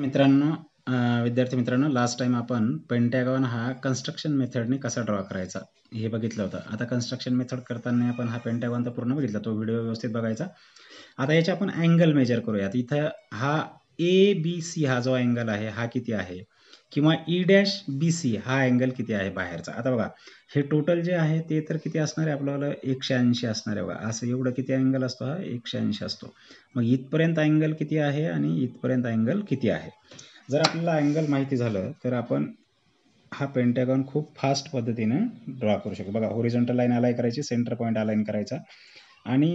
मित्रांनो विद्यार्थी मित्रांनो लास्ट टाइम आपण पेंटागॉन हा कंस्ट्रक्शन मेथडने कसा ड्रॉ करायचा हे बघितलं होतं। आता कंस्ट्रक्शन मेथड करताना आपण हा पेंटागॉन तर पूर्ण बघितला, तो व्हिडिओ व्यवस्थित बघायचा। आता याचे आपण अँगल मेजर करूयात। इथे हा ABC हा जो अँगल आहे हा किती आहे किंवा E'BC हा अँगल किती आहे बाहेरचा। आता बघा हे टोटल जे आहे ते तर किती असणार आहे आपल्याला 180 असणार आहे। बघा असं एवढं किती अँगल असतो हा 180 असतो। मग इथपर्यंत अँगल किती आहे आणि इथपर्यंत अँगल किती आहे जर आपल्याला अँगल माहिती झालं तर आपण हा पेंटागॉन खूप फास्ट पद्धतीने ड्रॉ करू शकतो। बघा हॉरिझॉन्टल लाईन अलाइन करायची, सेंटर पॉइंट अलाइन करायचा आणि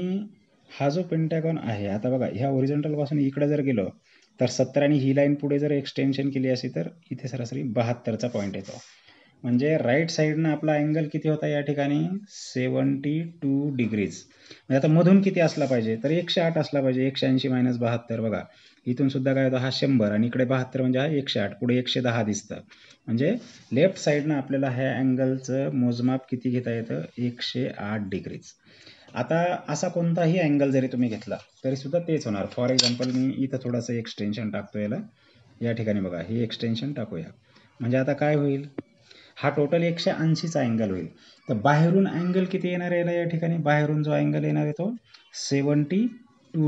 हा जो पेंटागॉन आहे आता बघा ह्या हॉरिझॉन्टल पासून इकडे जर गेलो तर 70 आणि ही लाइन पुढे जर एक्सटेंशन केली अशी तर इथे सरासरी 72 पॉइंट येतो। म्हणजे राइट साइडने आपला अँगल किती होता या ठिकाणी 72 डिग्रीज। म्हणजे आता मधून किती असला पाहिजे तर 108 असला पाहिजे। 180 - 72 बघा इथून सुद्धा काय होतं हा 100 आणि इकडे 72 म्हणजे हा 108 पुढे 110 दिसतं। म्हणजे लेफ्ट साइडने आपल्याला ह्या अँगलचं मोजमाप किती घेता येतं 108 डिग्रीज। आता असा कोणताही अँगल जरी तुम्ही घेतला तरी सुद्धा तेच होणार। फॉर एक्झाम्पल मी इथं थोडंसं एक्सटेन्शन टाकतो याला, या ठिकाणी बघा हे एक्सटेन्शन टाकूया। म्हणजे आता काय होईल हा टोटल 180चा अँगल होईल। तर बाहेरून अँगल किती येणार आहे या ठिकाणी बाहेरून जो अँगल येणार आहे तो 72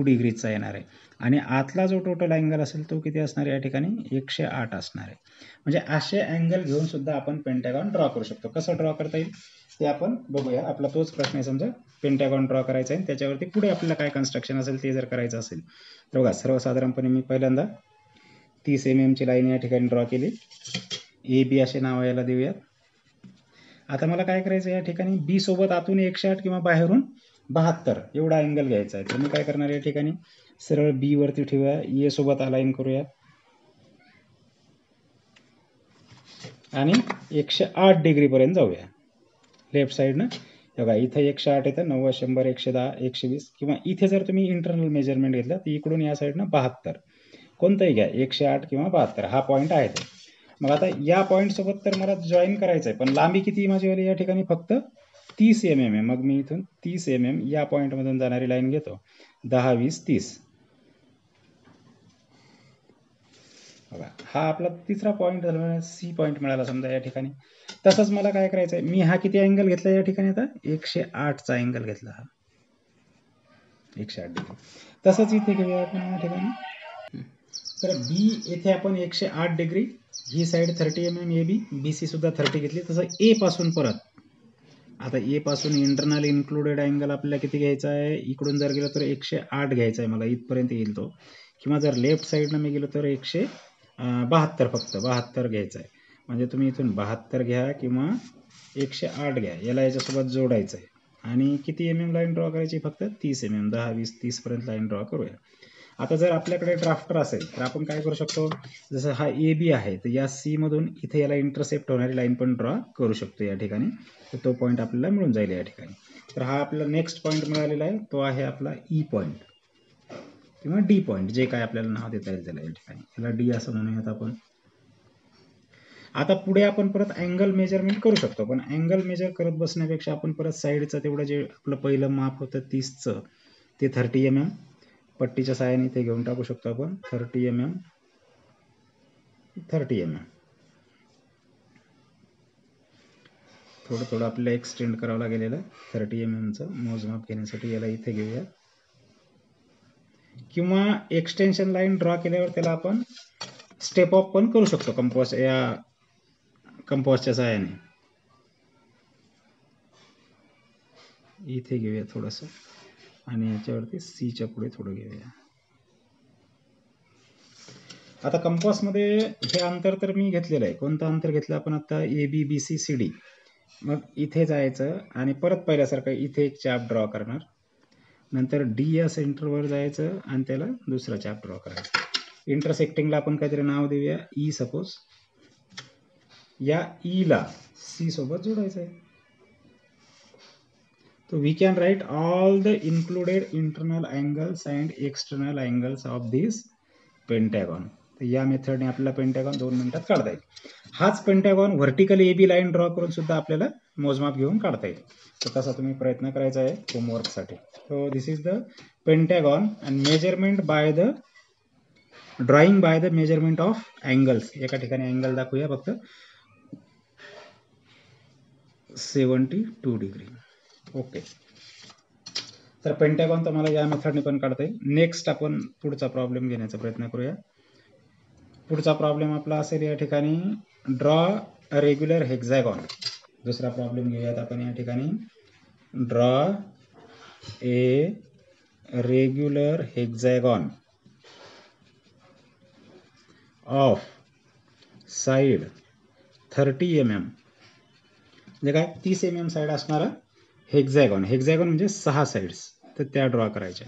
डिग्रीचा येणार आहे आणि आतला जो टोटल अँगल असेल तो किती असणार आहे या ठिकाणी 108 असणार आहे। म्हणजे असे अँगल घेऊन सुद्धा आपण पेंटागॉन ड्रॉ करू शकतो। कसं ड्रॉ करता येईल ते आपण बघूया। आपला तोच प्रश्न आहे, समजा पेंटागॉन ड्रॉ करायचा आहे त्याच्यावरती पुढे आपल्याला काय कंस्ट्रक्शन असेल ते जर करायचं असेल तर बघा सर्वसाधारणपणे मी पहिल्यांदा 30 mm ची लाईन या ठिकाणी ड्रॉ केली। AB असे नाव याला देऊयात। आता मला काय करायचं या ठिकाणी B सोबत आतून 108 किंवा बाहेरून 72 एवढा अँगल घ्यायचा आहे। तर मी काय करणार या ठिकाणी सरळ B वरती ठेवूया, A सोबत अलाइन करूया आणि 108 डिग्री पर्यंत जाऊया लेफ्ट साइडने। बघा इथे 108 येतं, 90, 100, 110, 120 किंवा इथे जर तुम्ही इंटरनल मेजरमेंट घेतला तर इकडून या साइडने 72 कोणताही घ्या 108 किंवा 72 हा पॉईंट आहे। मग आता या पॉईंट सोबत तर मला जॉईन करायचं आहे पण लांबी किती माझी या ठिकाणी फक्त 30 mm आहे। मग मी इथून 30 mm या पॉईंट मधून जाणारी लाईन घेतो 10, 20, 30। बघा हा आपला तिसरा पॉईंट झाला, C पॉईंट मिळाला समजा या ठिकाणी। तसंच मला काय करायचं आहे मी हा किती अँगल घेतला या ठिकाणी आता 108चा अँगल घेतला हा 108 डिग्री। तसंच इथे घेऊया आपण या ठिकाणी तर B येथे आपण 108 डिग्री, ही साइड 30 mm, AB BC सुद्धा 30 घेतली। तसं A पासून परत आता A पासून इंटरनल इन्क्लुडेड अँगल आपल्याला किती घ्यायचा आहे इकडून जर गेलो तर 108 घ्यायचा आहे मला इथपर्यंत येईल तो, किंवा जर लेफ्ट साइडला मी गेलो तर 172 फक्त 72 घ्यायचा आहे। म्हणजे तुम्ही इथून 72 घ्या किंवा 108 घ्या याला याच्यासोबत जोडायचं आहे आणि किती mm लाईन ड्रॉ करायची फक्त 30 mm, 10, 20, 30 पर्यंत लाईन ड्रॉ करूया। आता जर आपल्याकडे ड्राफ्टर असेल तर आपण काय करू शकतो जसं हा AB आहे तर या C मधून इथे याला इंटरसेप्ट होणारी लाईन पण ड्रॉ करू शकतो या ठिकाणी। तर तो पॉईंट आपल्याला मिळून जाईल या ठिकाणी। तर हा आपला नेक्स्ट पॉईंट मिळालेला आहे तो आहे आपला E पॉईंट किंवा D पॉईंट जे काय आपल्याला नाव देता येईल त्याला या ठिकाणी, याला D असं म्हणूयात आपण। आता पुढे आपण परत अँगल मेजरमेंट करू शकतो पण अँगल मेजर करत बसण्यापेक्षा आपण परत साईडचं तेवढं जे आपलं पहिलं माप होतं 30चं ते 30 mm पट्टीच्या साहाय्याने ते घेऊन टाकू शकतो आपण 30 mm 30 mm। थोडं थोडं आपल्याला एक्सटेंड करावं लागेल 30 mm चं मोजमाप घेण्यासाठी। याला इथे घेऊया किंवा एक्सटेन्शन लाईन ड्रॉ केल्यावर त्याला आपण स्टेप ऑफ पण करू शकतो कंपास, या कंपासच्या साहाय्याने। इथे घेऊया थोडंसं आणि याच्यावरती C च्या पुढे थोडं घेऊया। आता कंपास मध्ये हे अंतर तर मी घेतलेलं आहे, कोणतं अंतर घेतलं आपण आता AB BC CD। मग इथे जायचं आणि परत पहिल्यासारखं इथे एक चाप ड्रॉ करणार, नंतर D या सेंटरवर जायचं आणि त्याला दुसरा चाप ड्रॉ करायचा। इंटरसेक्टिंगला आपण काहीतरी नाव देऊया E सपोज, या E ला C सोबत जोडायचं आहे। So we can write all the included internal angles and external angles of this pentagon. तर या मेथडने आपल्याला पेंटागॉन 2 मिनिटात काढता येईल। हाच pentagon vertical AB line draw करून सुद्धा आपल्याला मोजमाप घेऊन काढता येईल। तर तसा तुम्ही प्रयत्न करायचा आहे होमवर्कसाठी। So this is the pentagon and measurement by the drawing by the measurement of angles. एका ठिकाणी अँगल दाखवूया फक्त 72 डिग्री. ओके, तर पेंटागॉन तुम्हाला या मेथडने पण काढता येईल. नेक्स्ट आपण पुढचा प्रॉब्लेम घेण्याचा प्रयत्न करूया. पुढचा प्रॉब्लेम आपला असेल या ठिकाणी ड्रॉ अ रेग्युलर हेक्झॅगॉन. दुसरा प्रॉब्लेम घेऊयात आपण या ठिकाणी draw a regular hexagon of side 30 mm. म्हणजे काय 30 mm साइड असणारा हेक्झॅगॉन. हेक्झॅगॉन म्हणजे 6 साइड्स, तर त्या ड्रॉ करायच्या.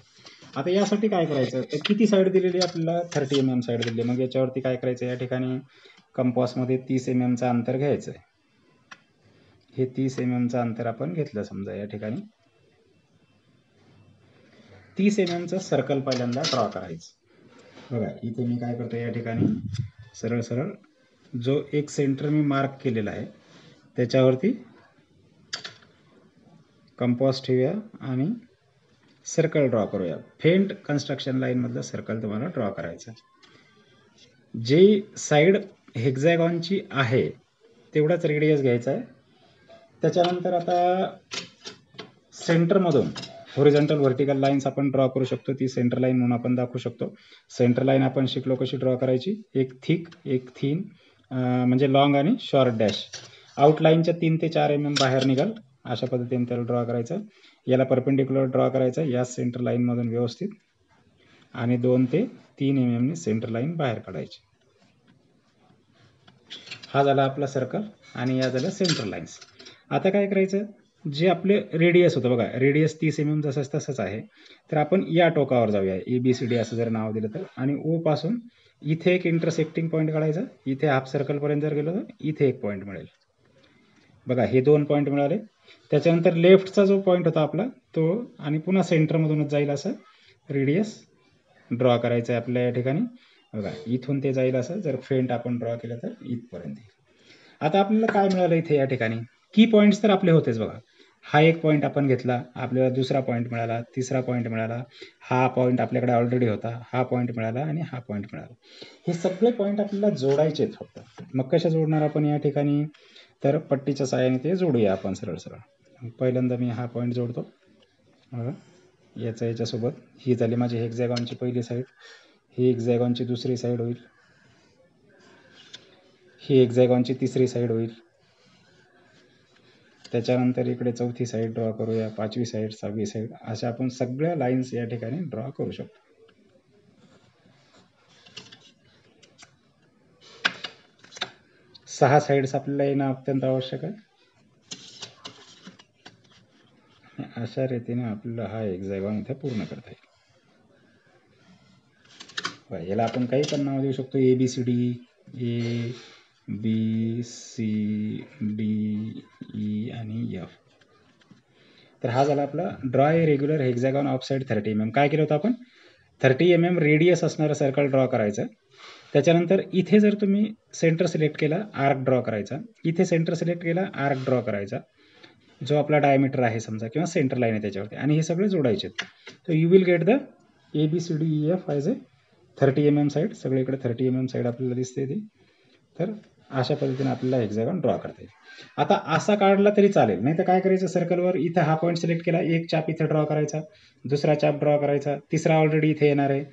आता यासाठी काय करायचं, तर किती साइड दिलेली आपल्याला 30 mm साइड दिली. मग याच्यावरती काय करायचं, या ठिकाणी कंपासमध्ये 30 mm अंतर घ्यायचं आहे. हे 30 mm अंतर आपण घेतलं. समजा या ठिकाणी 30 mm सर्कल पहिल्यांदा ड्रॉ करायचं. बघा इथे मी काय करतो, या ठिकाणी सरळ सरळ जो एक सेंटर मी मार्क केलेला आहे त्याच्यावरती कंपास ठेवूया आणि सर्कल ड्रॉ करूया. फेंट कन्स्ट्रक्शन लाईनमधलं सर्कल तुम्हाला ड्रॉ करायचं. जी साईड हेक्झॅगॉनची आहे तेवढाच रेडियस घ्यायचा आहे. त्याच्यानंतर आता सेंटरमधून हॉरिझॉन्टल व्हर्टिकल लाईन्स आपण ड्रॉ करू शकतो. ती सेंटर लाईन म्हणून आपण दाखवू शकतो. सेंटर लाईन आपण शिकलो कशी ड्रॉ करायची, एक थिक एक थीन, म्हणजे लॉंग आणि शॉर्ट डॅश. आउटलाईनच्या 3 ते 4 mm बाहेर निघाल अशा पद्धतीने त्याला ड्रॉ करायचं. याला परपेंडिक्युलर ड्रॉ करायचं या सेंटर लाईनमधून व्यवस्थित, आणि 2 ते 3 mm सेंटर लाईन बाहेर काढायची. हा झाला आपला सर्कल आणि या झाल्या सेंटर लाईन्स. आता काय करायचं, जे आपले रेडियस होतं बघा, रेडियस 30 mm जसंच तसंच आहे, तर आपण या टोकावर जाऊया. ABCD असं जर नाव दिलं तर, आणि O पासून इथे एक इंटरसेक्टिंग पॉईंट काढायचा. इथे हाफ सर्कलपर्यंत जर गेलो तर इथे एक पॉईंट मिळेल. बघा हे 2 पॉईंट मिळाले. त्याच्यानंतर लेफ्टचा जो पॉईंट होता आपला तो, आणि पुन्हा सेंटरमधूनच जाईल असं रेडियस ड्रॉ करायचं आहे आपल्या या ठिकाणी. बघा इथून ते जाईल असं जर फेंट आपण ड्रॉ केलं तर इथपर्यंत. आता आपल्याला काय मिळालं इथे या ठिकाणी, की पॉईंट्स तर आपले होतेच. बघा हा एक पॉईंट आपण घेतला, आपल्याला दुसरा पॉईंट मिळाला, तिसरा पॉईंट मिळाला, हा पॉईंट आपल्याकडे ऑलरेडी होता, हा पॉईंट मिळाला आणि हा पॉईंट मिळाला. हे सगळे पॉईंट आपल्याला जोडायचेच फक्त. मग कशा जोडणार आपण या ठिकाणी, तर पट्टीच्या साहाय्याने ते जोडूया आपण सरळ सरळ. पहिल्यांदा मी हा पॉईंट जोडतो याच्यासोबत. ही झाली माझी हेक्झॅगॉनची पहिली साईड, ही हेक्झॅगॉनची दुसरी साईड होईल, ही हेक्झॅगॉनची तिसरी साईड होईल. त्याच्यानंतर इकडे चौथी साईड ड्रॉ करूया, 5वी साईड, 6वी साईड, अशा आपण सगळ्या लाईन्स या ठिकाणी ड्रॉ करू शकतो. सहा साईड्स आपल्याला येणं अत्यंत आवश्यक आहे. अशा रीतीने आपल्याला हा हेक्झॅगॉन इथे पूर्ण करता येईल. याला आपण काही पण नाव देऊ शकतो, ABCD, ABCDE आणि F. तर हा झाला आपला draw a regular hexagon of side 30 mm. काय केलं होतं आपण, 30 mm रेडियस असणारा सर्कल ड्रॉ करायचा. त्याच्यानंतर इथे जर तुम्ही सेंटर सिलेक्ट केला, आर्क ड्रॉ करायचा. इथे सेंटर सिलेक्ट केला, आर्क ड्रॉ करायचा, जो आपला डायमीटर आहे समजा किंवा सेंटर लाईन आहे त्याच्यावरती, आणि हे सगळे जोडायचे. तर you will get the ABCDEF as a 30 mm side. सगळीकडे 30 mm साईड आपल्याला दिसते ती. तर अशा पद्धतीने आपल्याला हेक्झॅगॉन ड्रॉ करता येईल. आता असा काढला तरी चालेल, नाही तर काय करायचं, सर्कलवर इथं हा पॉईंट सिलेक्ट केला, एक चाप इथे ड्रॉ करायचा, दुसरा चाप ड्रॉ करायचा, तिसरा ऑलरेडी इथे येणार आहे,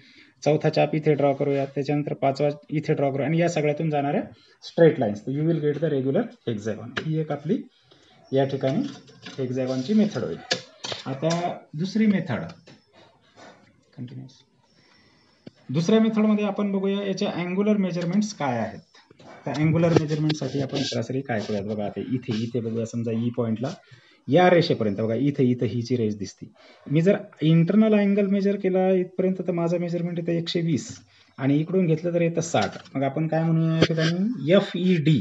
चौथा चाप इथे ड्रॉ करूया, त्याच्यानंतर 5वा इथे ड्रॉ करूया, आणि या सगळ्यातून जाणाऱ्या straight lines. You will get the regular hexagon. ही एक आपली या ठिकाणी हेक्झॅगॉनची मेथड होईल. आता दुसरी मेथड कंटिन्यूस. दुसऱ्या मेथडमध्ये आपण बघूया याच्या अँग्युलर मेजरमेंट्स काय आहेत. तर अँग्युलर मेजरमेंटसाठी आपण सरासरी काय करूयात. बघा आता इथे इथे बघूया, समजा ई पॉईंटला या रेषेपर्यंत. बघा इथे इथं हिची रेष दिसते. मी जर इंटरनल अँगल मेजर केला इथपर्यंत तर माझा मेजरमेंट इथं 120, आणि इकडून घेतलं तर येतं 60. मग आपण काय म्हणूया या ठिकाणी, FED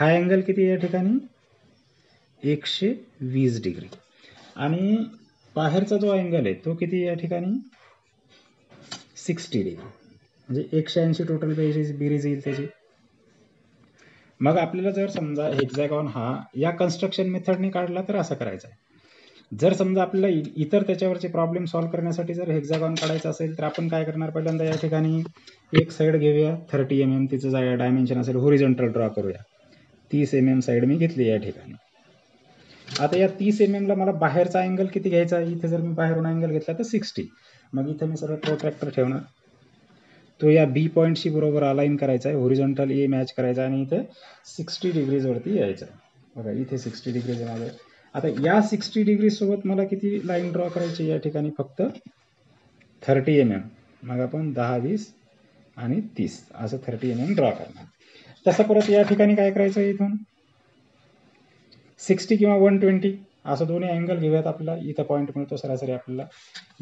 हा अँगल किती या ठिकाणी 120 डिग्री, आणि बाहेरचा जो अँगल आहे तो किती या ठिकाणी 60 डिग्री, म्हणजे 180 टोटल बेरीज येईल त्याची. मग आपल्याला जर समजा हेक्झॅगॉन हा या कन्स्ट्रक्शन मेथडने काढला तर असं करायचं आहे. जर समजा आपल्याला इतर त्याच्यावरचे प्रॉब्लेम सॉल्व करण्यासाठी जर हेक्सागॉन काढायचं असेल तर आपण काय करणार, पहिल्यांदा या ठिकाणी एक साईड घेऊया 30 mm, तिचं डायमेन्शन असेल हॉरिझॉन्टल ड्रॉ करूया. 30 mm साईड मी घेतली या ठिकाणी. आता या 30 mm ला मला बाहेरचा अँगल किती घ्यायचा, इथे जर मी बाहेरून अँगल घेतला तर 60. मग इथे मी सरळ प्रोट्रॅक्टर ठेवणार, तो या बी पॉईंटशी बरोबर अलाइन करायचा आहे, हॉरिझॉन्टल ए मॅच करायचा आणि इथे 60 degrees वरती यायचं. बघा इथे 60 degrees आहे. आता या 60 degrees सोबत मला किती लाईन ड्रॉ करायची या ठिकाणी, फक्त 30 mm. मग आपण 10, 20 आणि 30 असं 30 mm ड्रॉ करणार. तसं परत या ठिकाणी काय करायचं, इथून 60 किंवा 120 असं दोन्ही अँगल घेऊयात. आपल्याला इथं पॉईंट मिळतो सरासरी. आपल्याला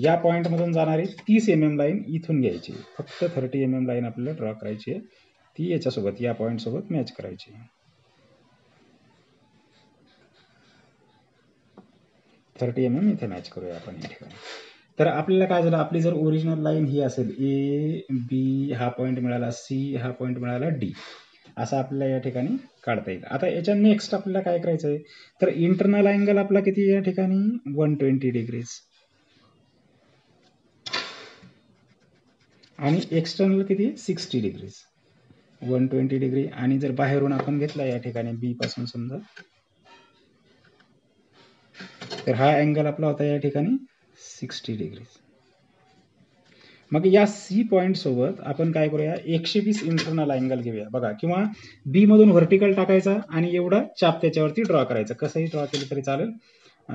या पॉईंटमधून जाणारी 30 mm लाईन इथून घ्यायची, फक्त 30 mm लाईन आपल्याला ड्रॉ करायची आहे, ती याच्यासोबत या पॉईंटसोबत मॅच करायची. थर्टी एम एम इथे मॅच करूया आपण या ठिकाणी. तर आपल्याला काय झालं, आपली जर ओरिजिनल लाईन ही असेल ए बी, हा पॉईंट मिळाला सी, हा पॉईंट मिळाला डी, असा आपल्याला या ठिकाणी काढता येईल. आता याच्या नेक्स्ट आपल्याला काय करायचं आहे, तर इंटरनल अँगल आपला किती या ठिकाणी 120 degrees आणि एक्सटर्नल किती 60 degrees. 120 degree आणि जर बाहेरून आपण घेतला या ठिकाणी बी पासून समजा, तर हा अँगल आपला होता या ठिकाणी 60 degrees. मग या सी पॉइंट सोबत आपण काय करूया, 120 इंटरनल अँगल घेऊया. बघा, किंवा बी मधून व्हर्टिकल टाकायचा आणि एवढा चाप त्याच्यावरती ड्रॉ करायचा, कसंही ड्रॉ केलं तरी चालेल.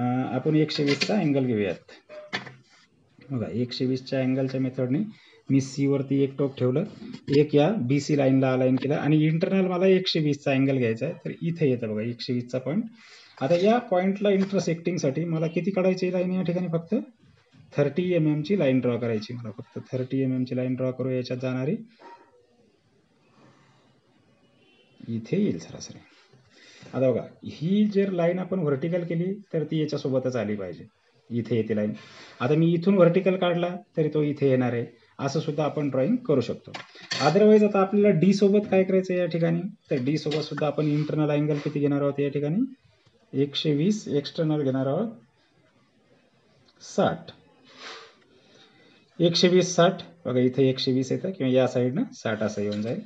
आपण 120चा अँगल घेऊयात. बघा 120च्या अँगलच्या मेथडने मी सी वरती एक टोक ठेवलं, एक या बी सी लाईनला अलाइन केलं आणि इंटरनल मला 120चा अँगल घ्यायचा आहे. तर इथे येतं बघा 120चा पॉईंट. आता या पॉईंटला इंटरसेक्टिंगसाठी मला किती काढायची लाईन या ठिकाणी, फक्त 30 mm ची लाईन ड्रॉ करायची. मला फक्त 30 mm ची लाईन ड्रॉ करू, याच्यात जाणारी इथे येईल सरासरी. आता बघा ही जर लाईन आपण व्हर्टिकल केली तर ती याच्यासोबतच आली पाहिजे, इथे येते लाईन. आता मी इथून व्हर्टिकल काढला तरी तो इथे येणार आहे, असं सुद्धा आपण ड्रॉइंग करू शकतो. अदरवाईज आता आपल्याला डी सोबत काय करायचं या ठिकाणी, तर डी सोबत सुद्धा आपण इंटरनल अँगल किती घेणार आहोत या ठिकाणी 120, एक्सटर्नल घेणार आहोत 60. 120 60. बघा इथे 120 येतं किंवा या साईडनं 60 असं येऊन जाईल.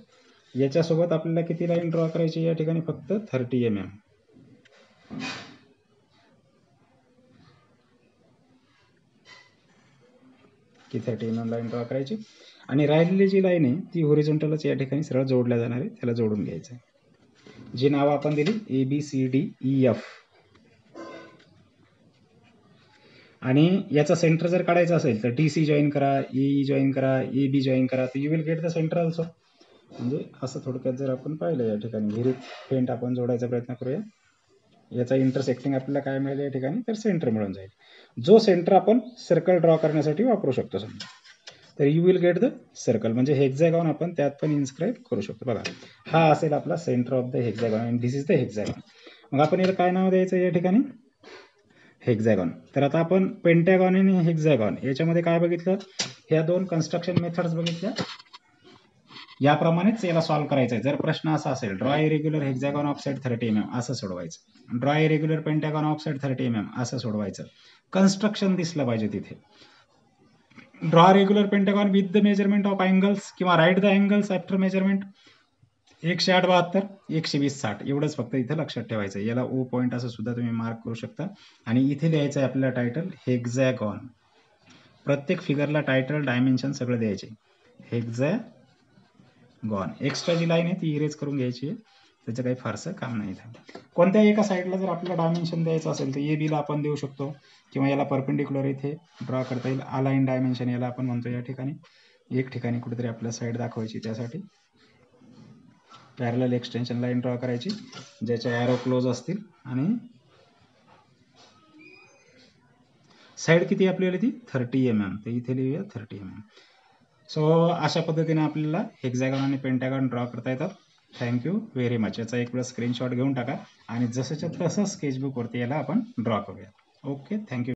याच्यासोबत आपल्याला किती लाईन ड्रॉ करायची या ठिकाणी, फक्त 30 mm. की 30 mm लाईन ड्रॉ करायची आणि राहिलेली जी लाईन आहे ती हॉरिझॉन्टलच या ठिकाणी सरळ जोडल्या जाणार आहे, त्याला जोडून घ्यायचं आहे. जी नावं आपण दिली ABCDEF, आणि याचा सेंटर जर काढायचा असेल तर DC जॉईन करा, AE जॉईन करा, AB जॉईन करा, तर you will get the centre also. म्हणजे असं थोडक्यात जर आपण पाहिलं या ठिकाणी विरुद्ध फेंट आपण जोडायचा प्रयत्न करूया. याचा इंटरसेक्टिंग आपल्याला काय मिळेल या ठिकाणी, तर सेंटर मिळून जाईल, जो सेंटर आपण सर्कल ड्रॉ करण्यासाठी वापरू शकतो समजा. तर you will get the circle, म्हणजे हेक्झॅगॉन आपण त्यात पण इन्स्क्राईब करू शकतो. बघा हा असेल आपला centre of the hexagon and this is the hexagon. मग आपण याला काय नाव द्यायचं या ठिकाणी, हेक्झॅगॉन. तर आता आपण पेंटॅगॉन आणि हेक्झॅगॉन याच्यामध्ये काय बघितलं, ह्या दोन कन्स्ट्रक्शन मेथड्स बघितल्या. याप्रमाणेच याला सॉल्व्ह करायचं आहे. जर प्रश्न असा असेल draw irregular hexagon of side 30 mm असं सोडवायचं, draw irregular pentagon of side 30 mm असं सोडवायचं. कन्स्ट्रक्शन दिसलं पाहिजे तिथे. Draw regular pentagon with the measurement of angles किंवा right the angles after measurement 178, 120 60 एवढंच फक्त इथे लक्षात ठेवायचं. याला ओ पॉईंट असं सुद्धा तुम्ही मार्क करू शकता आणि इथे द्यायचं आहे आपल्याला टायटल हेक्झॅगॉन. प्रत्येक फिगरला टायटल डायमेन्शन सगळं द्यायचे हेक्झॅगॉन. एक्स्ट्रा जी लाईन आहे ती इरेज करून घ्यायची आहे, त्याचं काही फारसं काम नाही. कोणत्या एका साईडला जर आपल्याला डायमेन्शन द्यायचं असेल तर ए बीला आपण देऊ शकतो किंवा याला परपेंडिक्युलर इथे ड्रॉ करता येईल. अलाइन डायमेन्शन याला आपण म्हणतो या ठिकाणी. एक ठिकाणी कुठेतरी आपल्याला साईड दाखवायची, त्यासाठी पॅरल एक्सटेन्शन लाईन ड्रॉ करायची, ज्याच्या ॲरो क्लोज असतील आणि साईड किती आपल्याला ती 30 mm, तर इथे लिहूया 30 mm. सो अशा पद्धतीने आपल्याला हेक्झॅगॉन आणि पेंटॅगॉन ड्रॉ करता येतात. Thank you very much. याचा एक वेळ स्क्रीनशॉट घेऊन टाका आणि जसंच्या तसं स्केचबुकवरती याला आपण ड्रॉ करूया. Okay, thank you.